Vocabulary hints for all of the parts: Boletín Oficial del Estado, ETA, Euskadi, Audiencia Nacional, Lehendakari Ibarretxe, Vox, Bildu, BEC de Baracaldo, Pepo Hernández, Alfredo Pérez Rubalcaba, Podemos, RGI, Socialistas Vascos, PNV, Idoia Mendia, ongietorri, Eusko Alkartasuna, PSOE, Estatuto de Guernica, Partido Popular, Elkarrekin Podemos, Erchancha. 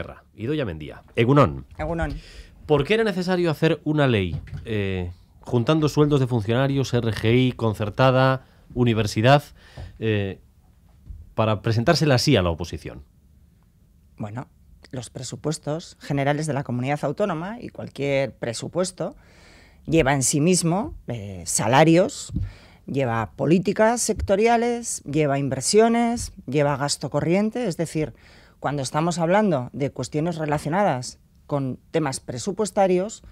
Esquerra. Idoia Mendia. Egunon. Egunon. ¿Por qué era necesario hacer una ley juntando sueldos de funcionarios, RGI, concertada, universidad, para presentársela así a la oposición? Bueno, los presupuestos generales de la comunidad autónoma y cualquier presupuesto lleva en sí mismo salarios, lleva políticas sectoriales, lleva inversiones, lleva gasto corriente. Es decir, cuando estamos hablando de cuestiones relacionadas con temas presupuestarios,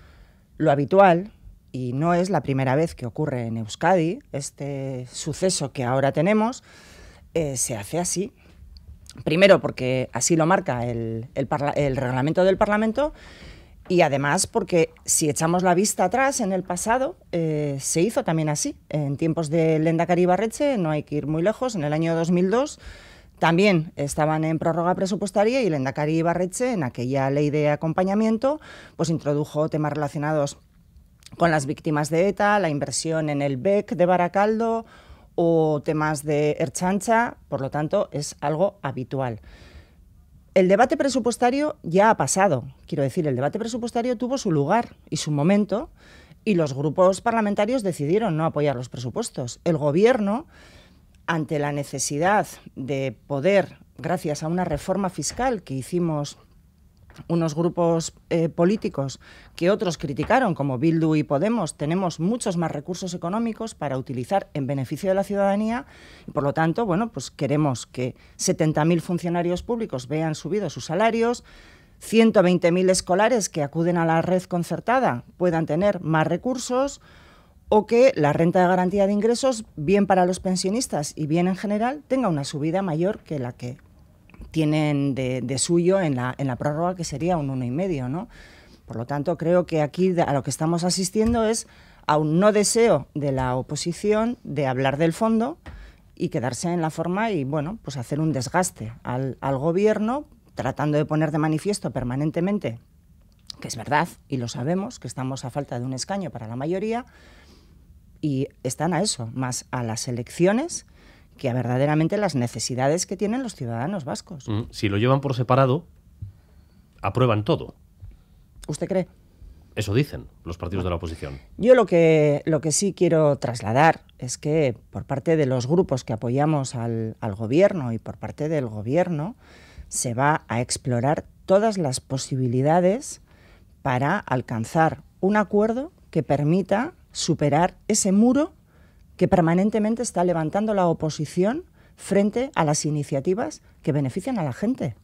lo habitual, y no es la primera vez que ocurre en Euskadi, este suceso que ahora tenemos, se hace así. Primero porque así lo marca el reglamento del Parlamento, y además porque si echamos la vista atrás en el pasado, se hizo también así. En tiempos de Lehendakari Ibarretxe, no hay que ir muy lejos, en el año 2002 también estaban en prórroga presupuestaria y Lehendakari Ibarretxe, en aquella ley de acompañamiento, pues introdujo temas relacionados con las víctimas de ETA, la inversión en el BEC de Baracaldo o temas de Erchancha. Por lo tanto, es algo habitual. El debate presupuestario ya ha pasado. Quiero decir, el debate presupuestario tuvo su lugar y su momento y los grupos parlamentarios decidieron no apoyar los presupuestos. El Gobierno, ante la necesidad de poder, gracias a una reforma fiscal que hicimos unos grupos políticos que otros criticaron, como Bildu y Podemos, tenemos muchos más recursos económicos para utilizar en beneficio de la ciudadanía y, por lo tanto, bueno, pues queremos que 70.000 funcionarios públicos vean subidos sus salarios, 120.000 escolares que acuden a la red concertada puedan tener más recursos, o que la renta de garantía de ingresos, bien para los pensionistas y bien en general, tenga una subida mayor que la que tienen de suyo en la prórroga, que sería un 1,5, ¿no? Por lo tanto, creo que aquí a lo que estamos asistiendo es a un no deseo de la oposición de hablar del fondo y quedarse en la forma y, bueno, pues hacer un desgaste al Gobierno, tratando de poner de manifiesto permanentemente que es verdad, y lo sabemos, que estamos a falta de un escaño para la mayoría, y están a eso, más a las elecciones, que verdaderamente las necesidades que tienen los ciudadanos vascos. Si lo llevan por separado, aprueban todo. ¿Usted cree? Eso dicen los partidos de la oposición. Yo lo que sí quiero trasladar es que por parte de los grupos que apoyamos al Gobierno y por parte del Gobierno se va a explorar todas las posibilidades para alcanzar un acuerdo que permita superar ese muro que permanentemente está levantando la oposición frente a las iniciativas que benefician a la gente.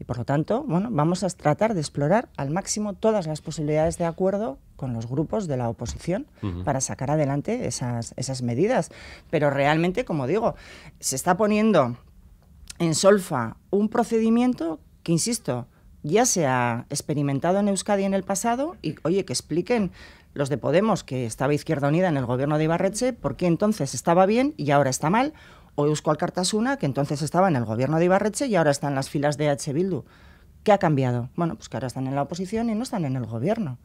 Y por lo tanto, bueno, vamos a tratar de explorar al máximo todas las posibilidades de acuerdo con los grupos de la oposición para sacar adelante esas medidas. Pero realmente, como digo, se está poniendo en solfa un procedimiento que, insisto, ya se ha experimentado en Euskadi en el pasado y, oye, que expliquen los de Podemos, que estaba Izquierda Unida en el Gobierno de Ibarretxe, ¿por qué entonces estaba bien y ahora está mal? O Eusko Alkartasuna, que entonces estaba en el Gobierno de Ibarretxe y ahora está en las filas de EH Bildu. ¿Qué ha cambiado? Bueno, pues que ahora están en la oposición y no están en el Gobierno.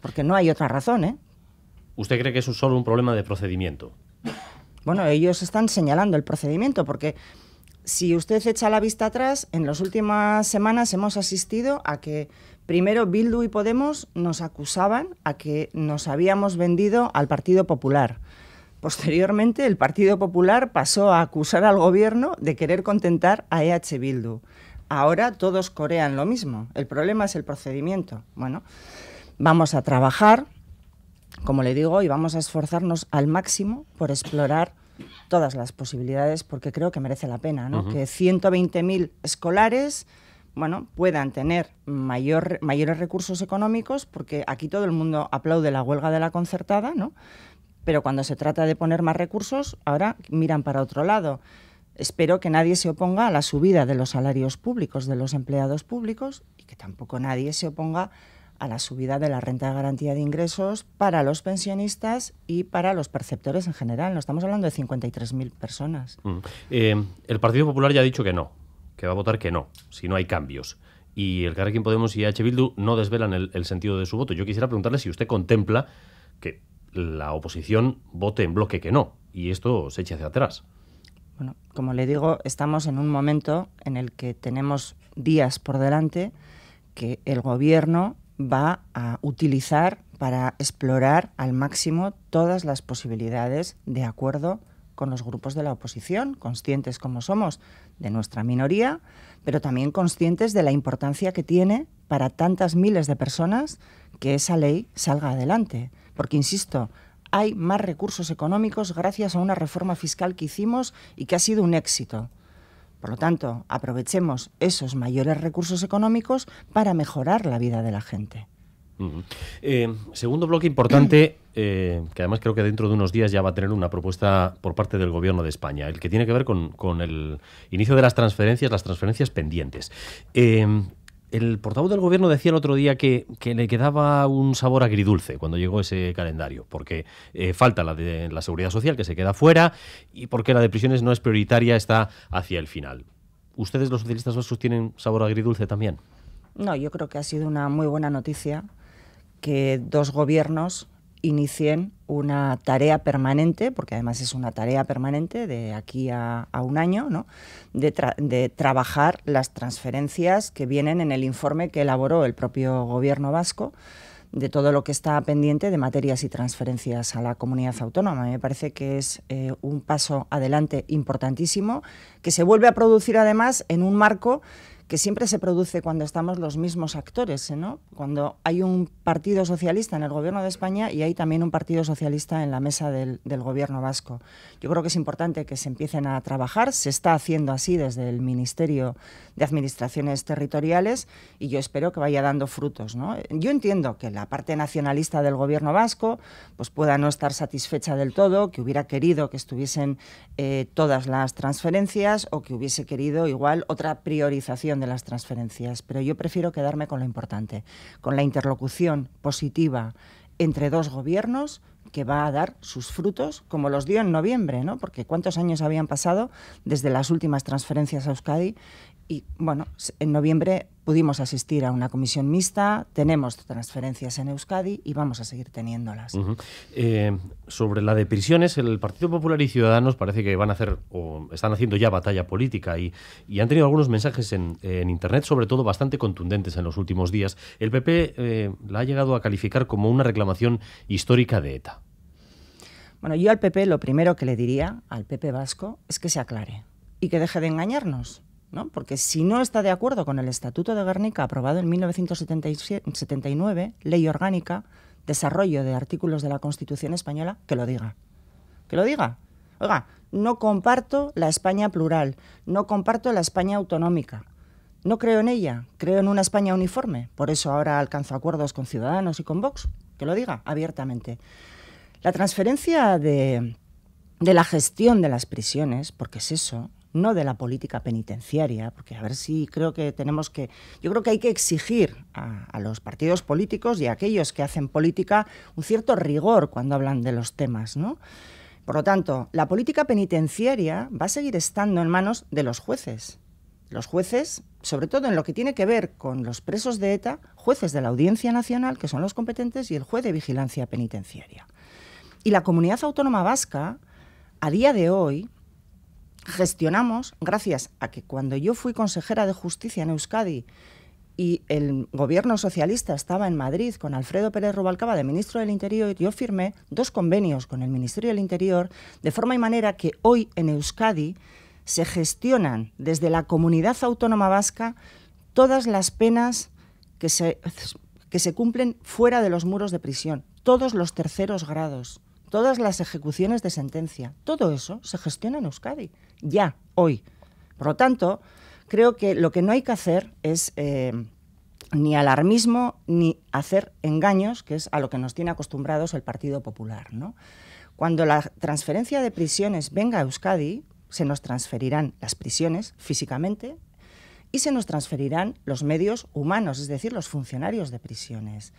Porque no hay otra razón, ¿eh? ¿Usted cree que eso es solo un problema de procedimiento? Bueno, ellos están señalando el procedimiento, porque si usted echa la vista atrás, en las últimas semanas hemos asistido a que primero Bildu y Podemos nos acusaban a que nos habíamos vendido al Partido Popular. Posteriormente, el Partido Popular pasó a acusar al Gobierno de querer contentar a EH Bildu. Ahora todos corean lo mismo. El problema es el procedimiento. Bueno, vamos a trabajar, como le digo, y vamos a esforzarnos al máximo por explorar todas las posibilidades, porque creo que merece la pena, ¿no? Que 120.000 escolares, bueno, puedan tener mayores recursos económicos, porque aquí todo el mundo aplaude la huelga de la concertada, ¿no? Pero cuando se trata de poner más recursos, ahora miran para otro lado. Espero que nadie se oponga a la subida de los salarios públicos de los empleados públicos y que tampoco nadie se oponga a la subida de la renta de garantía de ingresos para los pensionistas y para los perceptores en general. No estamos hablando de 53.000 personas. El Partido Popular ya ha dicho que no, que va a votar que no, si no hay cambios. Y Elkarrekin Podemos y EH Bildu no desvelan el sentido de su voto. Yo quisiera preguntarle si usted contempla que la oposición vote en bloque que no y esto se eche hacia atrás. Bueno, como le digo, estamos en un momento en el que tenemos días por delante que el Gobierno va a utilizar para explorar al máximo todas las posibilidades de acuerdo con los grupos de la oposición, conscientes como somos de nuestra minoría, pero también conscientes de la importancia que tiene para tantas miles de personas que esa ley salga adelante. Porque, insisto, hay más recursos económicos gracias a una reforma fiscal que hicimos y que ha sido un éxito. Por lo tanto, aprovechemos esos mayores recursos económicos para mejorar la vida de la gente. Segundo bloque importante, que además creo que dentro de unos días ya va a tener una propuesta por parte del Gobierno de España, el que tiene que ver con el inicio de las transferencias pendientes. El portavoz del Gobierno decía el otro día que le quedaba un sabor agridulce cuando llegó ese calendario, porque falta la de la Seguridad Social, que se queda fuera, y porque la de prisiones no es prioritaria, está hacia el final. ¿Ustedes, los socialistas vascos, tienen sabor agridulce también? No, yo creo que ha sido una muy buena noticia que dos gobiernos inicien una tarea permanente, porque además es una tarea permanente de aquí a un año, ¿no? de trabajar las transferencias que vienen en el informe que elaboró el propio Gobierno vasco de todo lo que está pendiente de materias y transferencias a la comunidad autónoma. Me parece que es un paso adelante importantísimo, que se vuelve a producir además en un marco que siempre se produce cuando estamos los mismos actores, ¿no? Cuando hay un Partido Socialista en el Gobierno de España y hay también un Partido Socialista en la mesa del Gobierno vasco. Yo creo que es importante que se empiecen a trabajar, se está haciendo así desde el Ministerio de Administraciones Territoriales y yo espero que vaya dando frutos, ¿no? Yo entiendo que la parte nacionalista del Gobierno vasco pues pueda no estar satisfecha del todo, que hubiera querido que estuviesen todas las transferencias o que hubiese querido igual otra priorización de las transferencias, pero yo prefiero quedarme con lo importante, con la interlocución positiva entre dos gobiernos que va a dar sus frutos, como los dio en noviembre, ¿no? Porque cuántos años habían pasado desde las últimas transferencias a Euskadi y, bueno, en noviembre pudimos asistir a una comisión mixta, tenemos transferencias en Euskadi y vamos a seguir teniéndolas. Sobre la de prisiones, el Partido Popular y Ciudadanos parece que van a hacer o están haciendo ya batalla política y han tenido algunos mensajes en Internet, sobre todo bastante contundentes en los últimos días. El PP la ha llegado a calificar como una reclamación histórica de ETA. Bueno, yo al PP lo primero que le diría, al PP vasco, es que se aclare y que deje de engañarnos, ¿no? Porque si no está de acuerdo con el Estatuto de Guernica aprobado en 1979, ley orgánica, desarrollo de artículos de la Constitución española, que lo diga. Que lo diga. Oiga, no comparto la España plural, no comparto la España autonómica. No creo en ella, creo en una España uniforme. Por eso ahora alcanzo acuerdos con Ciudadanos y con Vox. Que lo diga abiertamente. La transferencia de la gestión de las prisiones, porque es eso, no de la política penitenciaria, porque a ver si creo que tenemos que... Yo creo que hay que exigir a los partidos políticos y a aquellos que hacen política un cierto rigor cuando hablan de los temas, ¿no? Por lo tanto, la política penitenciaria va a seguir estando en manos de los jueces. Los jueces, sobre todo en lo que tiene que ver con los presos de ETA, jueces de la Audiencia Nacional, que son los competentes, y el juez de vigilancia penitenciaria. Y la comunidad autónoma vasca, a día de hoy, gestionamos, gracias a que cuando yo fui consejera de Justicia en Euskadi y el Gobierno socialista estaba en Madrid con Alfredo Pérez Rubalcaba de ministro del Interior, yo firmé dos convenios con el Ministerio del Interior, de forma y manera que hoy en Euskadi se gestionan desde la comunidad autónoma vasca todas las penas que se cumplen fuera de los muros de prisión, todos los terceros grados, todas las ejecuciones de sentencia, todo eso se gestiona en Euskadi, ya, hoy. Por lo tanto, creo que lo que no hay que hacer es ni alarmismo ni hacer engaños, que es a lo que nos tiene acostumbrados el Partido Popular, ¿no? Cuando la transferencia de prisiones venga a Euskadi, se nos transferirán las prisiones físicamente y se nos transferirán los medios humanos, es decir, los funcionarios de prisiones.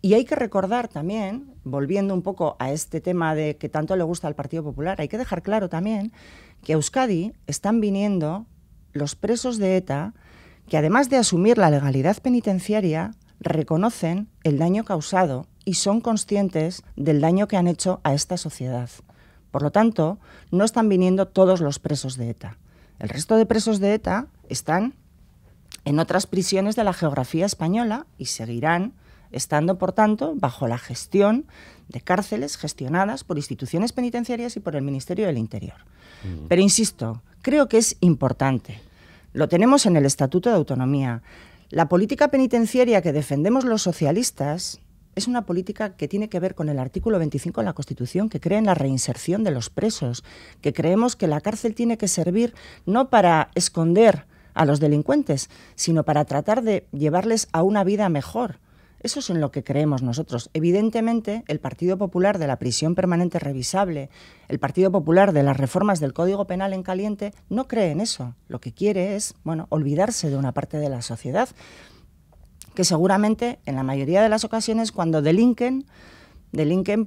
Y hay que recordar también, volviendo un poco a este tema de que tanto le gusta al Partido Popular, hay que dejar claro también que a Euskadi están viniendo los presos de ETA que, además de asumir la legalidad penitenciaria, reconocen el daño causado y son conscientes del daño que han hecho a esta sociedad. Por lo tanto, no están viniendo todos los presos de ETA. El resto de presos de ETA están en otras prisiones de la geografía española y seguirán estando, por tanto, bajo la gestión de cárceles gestionadas por instituciones penitenciarias y por el Ministerio del Interior. Pero insisto, creo que es importante. Lo tenemos en el Estatuto de Autonomía. La política penitenciaria que defendemos los socialistas es una política que tiene que ver con el artículo 25 de la Constitución, que cree en la reinserción de los presos, que creemos que la cárcel tiene que servir no para esconder a los delincuentes, sino para tratar de llevarles a una vida mejor. Eso es en lo que creemos nosotros. Evidentemente, el Partido Popular de la prisión permanente revisable, el Partido Popular de las reformas del Código Penal en caliente, no cree en eso. Lo que quiere es, bueno, olvidarse de una parte de la sociedad que seguramente en la mayoría de las ocasiones cuando delinquen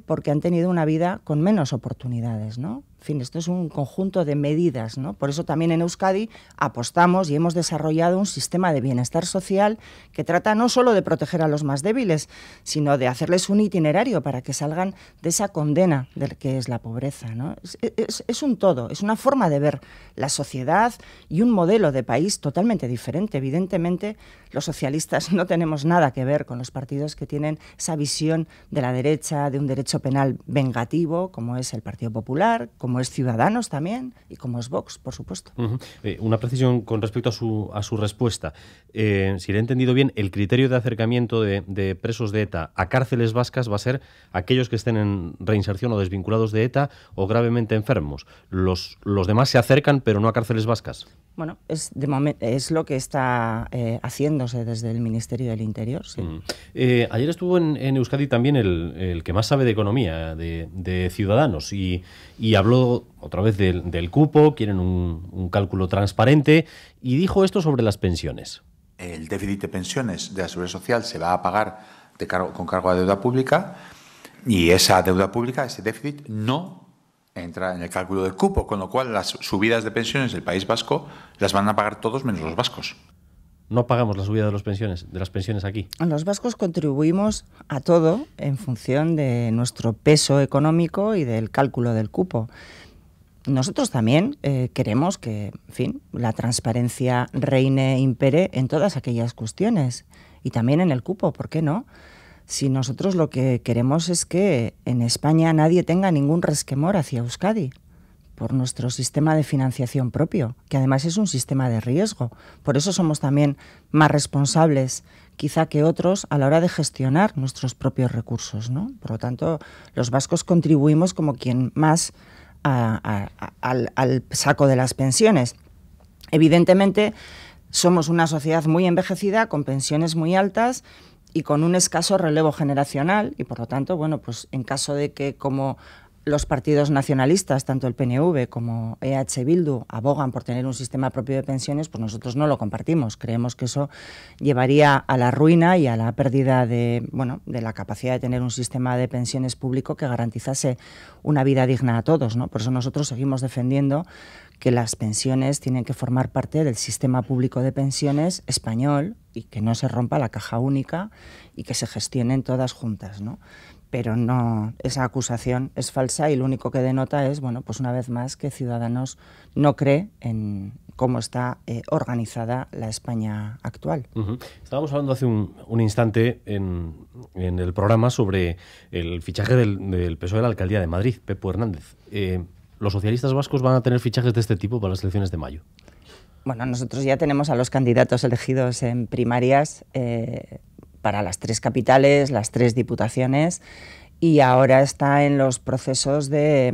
porque han tenido una vida con menos oportunidades, ¿no? En fin, esto es un conjunto de medidas, ¿no? Por eso también en Euskadi apostamos y hemos desarrollado un sistema de bienestar social que trata no solo de proteger a los más débiles, sino de hacerles un itinerario para que salgan de esa condena del que es la pobreza, ¿no? Es un todo, es una forma de ver la sociedad y un modelo de país totalmente diferente. Evidentemente, los socialistas no tenemos nada que ver con los partidos que tienen esa visión de la derecha, de un derecho penal vengativo, como es el Partido Popular, como es Ciudadanos también y como es Vox, por supuesto. Una precisión con respecto a su respuesta. Si le he entendido bien, el criterio de acercamiento de presos de ETA a cárceles vascas va a ser aquellos que estén en reinserción o desvinculados de ETA o gravemente enfermos. Los demás se acercan, pero no a cárceles vascas. Bueno, es lo que está haciéndose desde el Ministerio del Interior. Sí. Ayer estuvo en Euskadi también el que más sabe de economía, de Ciudadanos, y habló otra vez del cupo, quieren un cálculo transparente, y dijo esto sobre las pensiones. El déficit de pensiones de la Seguridad Social se va a pagar con cargo a deuda pública, y esa deuda pública, ese déficit, no entra en el cálculo del cupo, con lo cual las subidas de pensiones del País Vasco las van a pagar todos menos los vascos. No pagamos la subida de las pensiones aquí. Los vascos contribuimos a todo en función de nuestro peso económico y del cálculo del cupo. Nosotros también queremos que, en fin, la transparencia reine e impere en todas aquellas cuestiones y también en el cupo, ¿por qué no? Si nosotros lo que queremos es que en España nadie tenga ningún resquemor hacia Euskadi por nuestro sistema de financiación propio, que además es un sistema de riesgo. Por eso somos también más responsables, quizá, que otros a la hora de gestionar nuestros propios recursos, ¿no? Por lo tanto, los vascos contribuimos como quien más al saco de las pensiones. Evidentemente, somos una sociedad muy envejecida, con pensiones muy altas y con un escaso relevo generacional, y por lo tanto, bueno, pues en caso de que, como los partidos nacionalistas, tanto el PNV como Bildu, abogan por tener un sistema propio de pensiones, pues nosotros no lo compartimos. Creemos que eso llevaría a la ruina y a la pérdida de, bueno, de la capacidad de tener un sistema de pensiones público que garantizase una vida digna a todos, ¿no? Por eso nosotros seguimos defendiendo que las pensiones tienen que formar parte del sistema público de pensiones español y que no se rompa la caja única y que se gestionen todas juntas, ¿no? Pero no, esa acusación es falsa y lo único que denota es, bueno, pues una vez más que Ciudadanos no cree en cómo está organizada la España actual. Estábamos hablando hace un instante en el programa sobre el fichaje del PSOE de la Alcaldía de Madrid, Pepo Hernández. ¿Los socialistas vascos van a tener fichajes de este tipo para las elecciones de mayo? Bueno, nosotros ya tenemos a los candidatos elegidos en primarias para las 3 capitales, las 3 diputaciones, y ahora está en los procesos de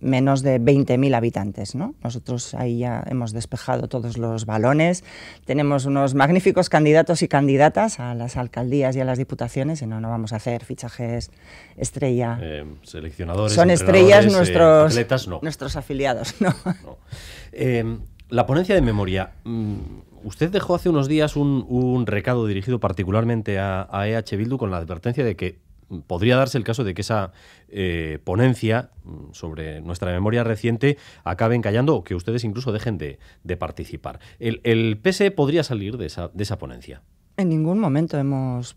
menos de 20.000 habitantes, ¿no? Nosotros ahí ya hemos despejado todos los balones, tenemos unos magníficos candidatos y candidatas a las alcaldías y a las diputaciones, y no vamos a hacer fichajes estrella. Seleccionadores, son estrellas nuestros atletas, no. Nuestros afiliados, ¿no? No. La ponencia de memoria. Usted dejó hace unos días un recado dirigido particularmente a Bildu con la advertencia de que podría darse el caso de que esa ponencia sobre nuestra memoria reciente acabe encallando o que ustedes incluso dejen de participar. ¿El PSE podría salir de esa ponencia? En ningún momento hemos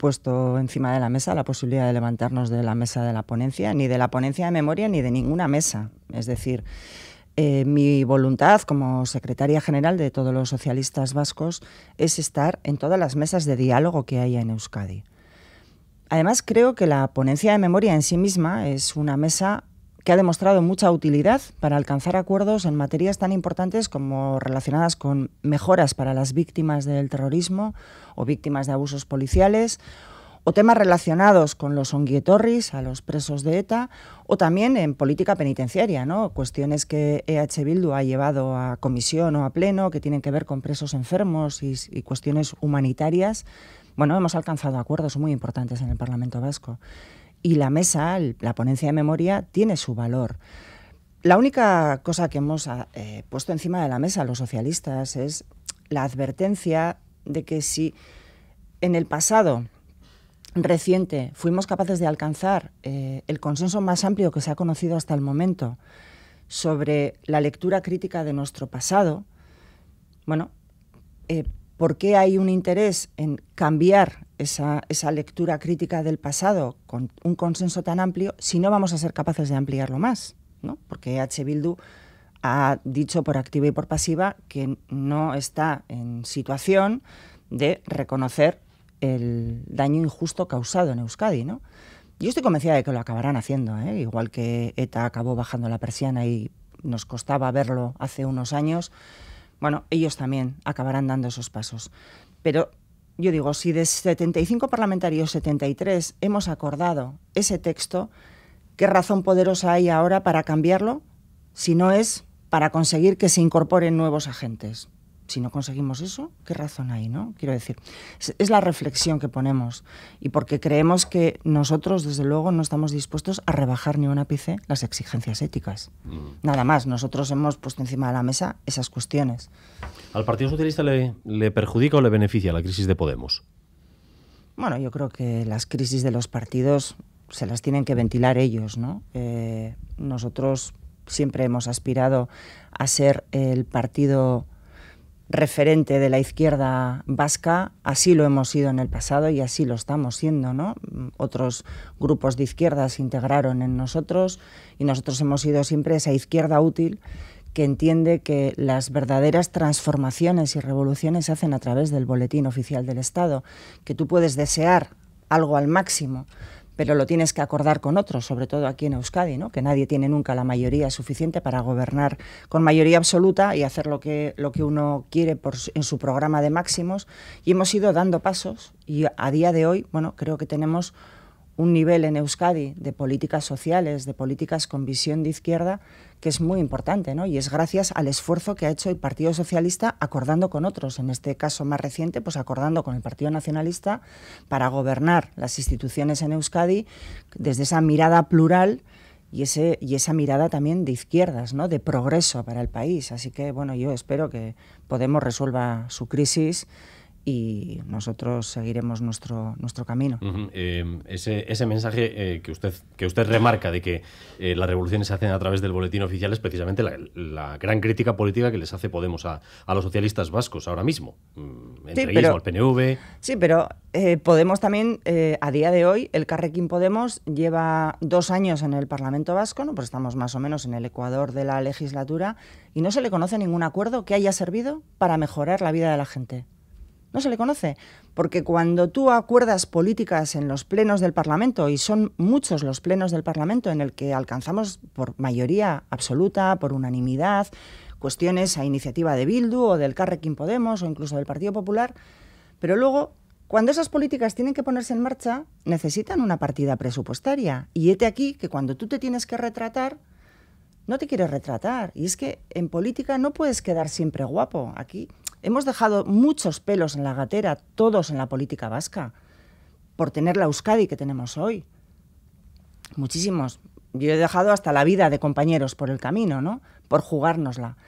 puesto encima de la mesa la posibilidad de levantarnos de la mesa de la ponencia, ni de la ponencia de memoria ni de ninguna mesa. Es decir, mi voluntad como secretaria general de todos los socialistas vascos es estar en todas las mesas de diálogo que haya en Euskadi. Además, creo que la ponencia de memoria en sí misma es una mesa que ha demostrado mucha utilidad para alcanzar acuerdos en materias tan importantes como relacionadas con mejoras para las víctimas del terrorismo o víctimas de abusos policiales, o temas relacionados con los ongietorris, a los presos de ETA, o también en política penitenciaria, ¿no? Cuestiones que EH Bildu ha llevado a comisión o a pleno, que tienen que ver con presos enfermos y cuestiones humanitarias. Bueno, hemos alcanzado acuerdos muy importantes en el Parlamento Vasco. Y la mesa, la ponencia de memoria, tiene su valor. La única cosa que hemos puesto encima de la mesa los socialistas es la advertencia de que si en el pasado reciente fuimos capaces de alcanzar el consenso más amplio que se ha conocido hasta el momento sobre la lectura crítica de nuestro pasado, bueno, ¿por qué hay un interés en cambiar esa lectura crítica del pasado con un consenso tan amplio si no vamos a ser capaces de ampliarlo más, ¿no? Porque EH Bildu ha dicho por activa y por pasiva que no está en situación de reconocer el daño injusto causado en Euskadi, ¿no? Yo estoy convencida de que lo acabarán haciendo, ¿eh? Igual que ETA acabó bajando la persiana y nos costaba verlo hace unos años. Bueno, ellos también acabarán dando esos pasos. Pero yo digo, si de 75 parlamentarios, 73 hemos acordado ese texto, ¿qué razón poderosa hay ahora para cambiarlo si no es para conseguir que se incorporen nuevos agentes? Si no conseguimos eso, ¿qué razón hay, no? Quiero decir, es la reflexión que ponemos, y porque creemos que nosotros, desde luego, no estamos dispuestos a rebajar ni un ápice las exigencias éticas. Nada más, nosotros hemos puesto encima de la mesa esas cuestiones. ¿Al Partido Socialista le perjudica o le beneficia la crisis de Podemos? Bueno, yo creo que las crisis de los partidos se las tienen que ventilar ellos, ¿no? Nosotros siempre hemos aspirado a ser el partido referente de la izquierda vasca, así lo hemos sido en el pasado y así lo estamos siendo, ¿no? Otros grupos de izquierda se integraron en nosotros y nosotros hemos sido siempre esa izquierda útil que entiende que las verdaderas transformaciones y revoluciones se hacen a través del Boletín Oficial del Estado, que tú puedes desear algo al máximo, pero lo tienes que acordar con otros, sobre todo aquí en Euskadi, ¿no? Que nadie tiene nunca la mayoría suficiente para gobernar con mayoría absoluta y hacer lo que uno quiere en su programa de máximos. Y hemos ido dando pasos y a día de hoy, bueno, creo que tenemos un nivel en Euskadi de políticas sociales, de políticas con visión de izquierda, que es muy importante, ¿no? Y es gracias al esfuerzo que ha hecho el Partido Socialista acordando con otros, en este caso más reciente, pues acordando con el Partido Nacionalista para gobernar las instituciones en Euskadi desde esa mirada plural y esa mirada también de izquierdas, ¿no? De progreso para el país. Así que, bueno, yo espero que Podemos resuelva su crisis y nosotros seguiremos nuestro camino. Ese mensaje que usted remarca de que las revoluciones se hacen a través del Boletín Oficial es precisamente la gran crítica política que les hace Podemos a los socialistas vascos ahora mismo. Entreguismo al PNV. Sí, pero Podemos también, a día de hoy, el Elkarrekin Podemos lleva 2 años en el Parlamento Vasco, ¿no? Pues estamos más o menos en el ecuador de la legislatura y no se le conoce ningún acuerdo que haya servido para mejorar la vida de la gente. No se le conoce, porque cuando tú acuerdas políticas en los plenos del Parlamento, y son muchos los plenos del Parlamento en el que alcanzamos por mayoría absoluta, por unanimidad, cuestiones a iniciativa de Bildu o del Elkarrekin Podemos o incluso del Partido Popular, pero luego, cuando esas políticas tienen que ponerse en marcha, necesitan una partida presupuestaria. Y hete aquí que cuando tú te tienes que retratar, no te quieres retratar. Y es que en política no puedes quedar siempre guapo aquí. Hemos dejado muchos pelos en la gatera, todos en la política vasca, por tener la Euskadi que tenemos hoy. Muchísimos. Yo he dejado hasta la vida de compañeros por el camino, ¿no? Por jugárnosla.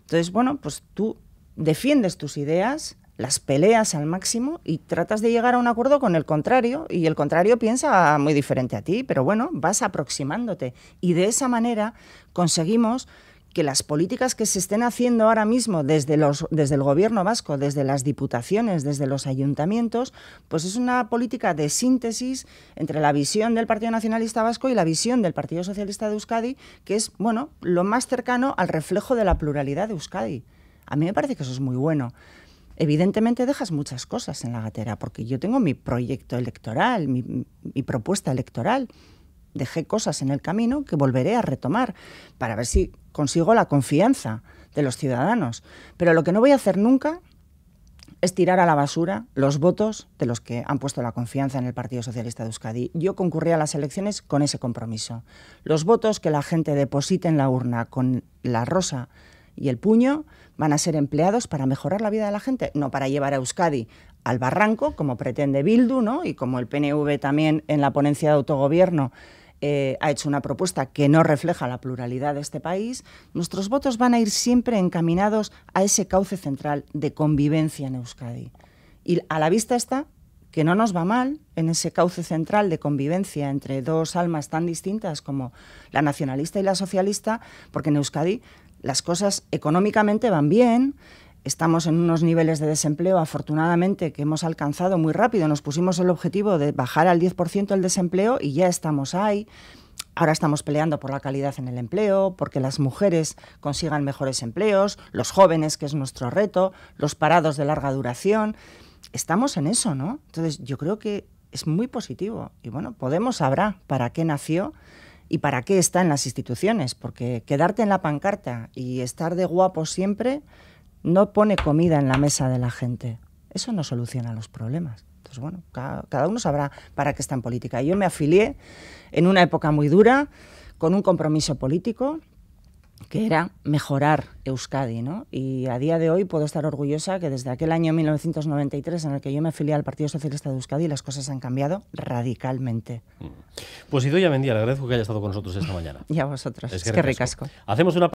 Entonces, bueno, pues tú defiendes tus ideas, las peleas al máximo y tratas de llegar a un acuerdo con el contrario, y el contrario piensa muy diferente a ti, pero bueno, vas aproximándote. Y de esa manera conseguimos que las políticas que se estén haciendo ahora mismo desde el gobierno vasco, desde las diputaciones, desde los ayuntamientos, pues es una política de síntesis entre la visión del Partido Nacionalista Vasco y la visión del Partido Socialista de Euskadi, que es, bueno, lo más cercano al reflejo de la pluralidad de Euskadi. A mí me parece que eso es muy bueno. Evidentemente dejas muchas cosas en la gatera, porque yo tengo mi proyecto electoral, mi propuesta electoral. Dejé cosas en el camino que volveré a retomar para ver si consigo la confianza de los ciudadanos. Pero lo que no voy a hacer nunca es tirar a la basura los votos de los que han puesto la confianza en el Partido Socialista de Euskadi. Yo concurrí a las elecciones con ese compromiso. Los votos que la gente deposite en la urna con la rosa y el puño van a ser empleados para mejorar la vida de la gente, no para llevar a Euskadi al barranco, como pretende Bildu, ¿no? Y como el PNV también en la ponencia de autogobierno ha hecho una propuesta que no refleja la pluralidad de este país. Nuestros votos van a ir siempre encaminados a ese cauce central de convivencia en Euskadi. Y a la vista está que no nos va mal en ese cauce central de convivencia entre dos almas tan distintas como la nacionalista y la socialista, porque en Euskadi las cosas económicamente van bien. Estamos en unos niveles de desempleo, afortunadamente, que hemos alcanzado muy rápido. Nos pusimos el objetivo de bajar al 10% el desempleo y ya estamos ahí. Ahora estamos peleando por la calidad en el empleo, porque las mujeres consigan mejores empleos, los jóvenes, que es nuestro reto, los parados de larga duración. Estamos en eso, ¿no? Entonces, yo creo que es muy positivo. Y bueno, Podemos sabrá para qué nació y para qué está en las instituciones, porque quedarte en la pancarta y estar de guapo siempre no pone comida en la mesa de la gente. Eso no soluciona los problemas. Entonces, bueno, cada uno sabrá para qué está en política. Yo me afilié en una época muy dura, con un compromiso político, que era mejorar Euskadi, ¿no? Y a día de hoy puedo estar orgullosa que desde aquel año 1993 en el que yo me afilié al Partido Socialista de Euskadi, las cosas han cambiado radicalmente. Pues Idoia Mendia, le agradezco que haya estado con nosotros esta mañana. Y a vosotros. Es que ricasco. Hacemos una